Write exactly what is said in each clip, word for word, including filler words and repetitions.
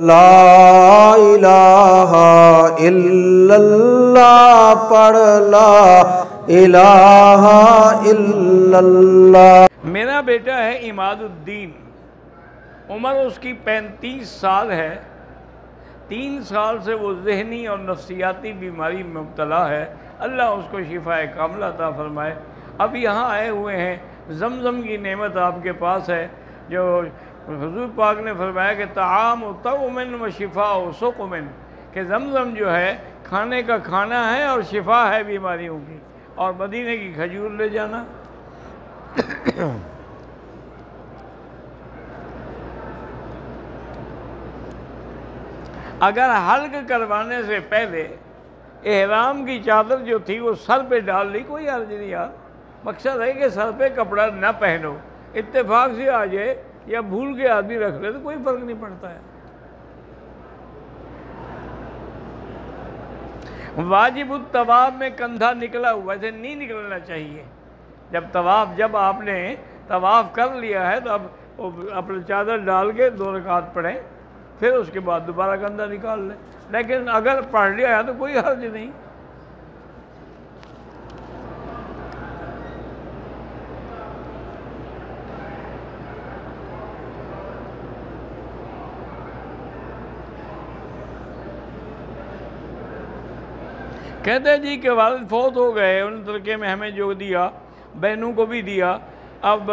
ला इलाहा इल्लल्लाह पढ़ ला इलाहा इल्लल्लाह। मेरा बेटा है इमादुल्दीन, उम्र उसकी पैंतीस साल है। तीन साल से वो जहनी और नफसियाती बीमारी में मुब्तला है। अल्लाह उसको शिफा कामिला अता फरमाए। अब यहाँ आए हुए हैं, जमजम की नेमत आपके पास है। जो हजूर पाक ने फरमाया कि ताम तउमिन व शिफा सुकुमिन, कि जमजम जो है खाने का खाना है और शिफा है बीमारियों की, और मदीने की खजूर ले जाना। अगर हल्क करवाने से पहले एहराम की चादर जो थी वो सर पे डाल ली, कोई अर्ज नहीं यार। मकसद है कि सर पे कपड़ा ना पहनो, इतफ़ाक से आ जाए या भूल के आदमी रख ले तो कोई फर्क नहीं पड़ता है। वाजिब तवाफ में कंधा निकला हुआ से नहीं निकलना चाहिए। जब तवाफ जब आपने तवाफ कर लिया है तो अब अपने चादर डाल के दो रकात पढ़ें, फिर उसके बाद दोबारा कंधा निकाल लें। लेकिन अगर पढ़ लिया है तो कोई हर्ज नहीं। कहते हैं जी कि वालिद फौत हो गए, उन तड़के में हमें जो दिया बहनों को भी दिया। अब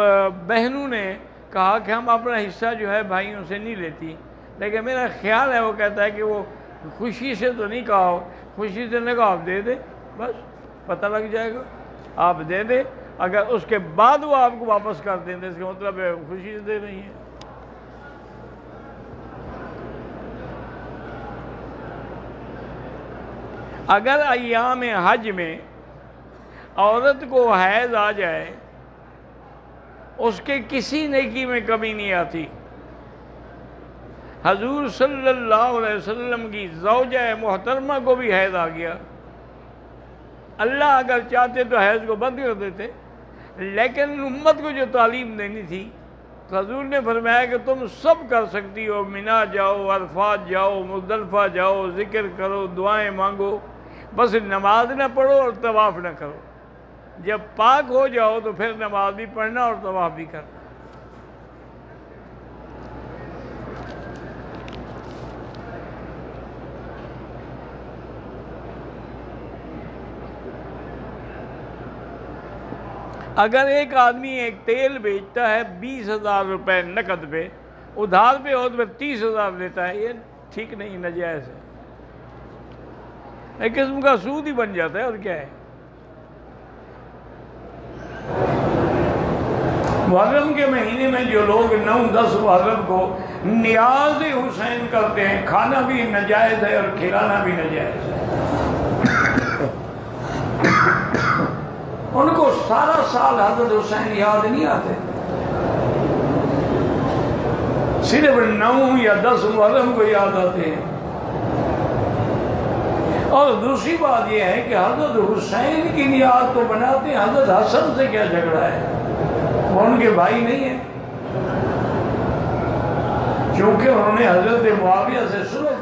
बहनों ने कहा कि हम अपना हिस्सा जो है भाइयों से नहीं लेती, लेकिन मेरा ख्याल है वो कहता है कि वो खुशी से तो नहीं कहा हो, खुशी से नहीं कहा आप दे दें, बस पता लग जाएगा आप दे दें। अगर उसके बाद वो आपको वापस कर दें तो इसका मतलब है खुशी से दे रही है। अगर अय्याम हज में औरत को हैज आ जाए, उसके किसी नेकी में कमी नहीं आती। हजूर सल्लल्लाहु अलैहि वसल्लम की ज़ौजा मुहतरमा को भी हैज आ गया। अल्लाह अगर चाहते तो हैज को बंद कर देते, लेकिन उम्मत को जो तालीम देनी थी तो हजूर ने फरमाया कि तुम सब कर सकती हो। मिना जाओ, अरफात जाओ, मुज़दलफा जाओ, ज़िक्र करो, दुआएं मांगो, बस नमाज ना पढ़ो और तवाफ ना करो। जब पाक हो जाओ तो फिर नमाज भी पढ़ना और तवाफ भी करना। अगर एक आदमी एक तेल बेचता है बीस हज़ार रुपये नकद पे, उधार पे हो तो तीस हज़ार लेता है, ये ठीक नहीं, नजायज है, एक किस्म का सूद ही बन जाता है। और क्या है, मुहर्रम के महीने में जो लोग नौ दस मुहर्रम को नियाज हुसैन करते हैं, खाना भी नजायज है और खिलाना भी नजायज है। उनको सारा साल हजरत हुसैन याद नहीं आते, सिर्फ नौ या दस मुहर्रम को याद आते हैं। और दूसरी बात यह है कि हजरत हुसैन की नियाद तो बनाते हैं, हजरत हसन से क्या झगड़ा है, वो उनके भाई नहीं है। क्योंकि उन्होंने हजरत मुआविया से सुलह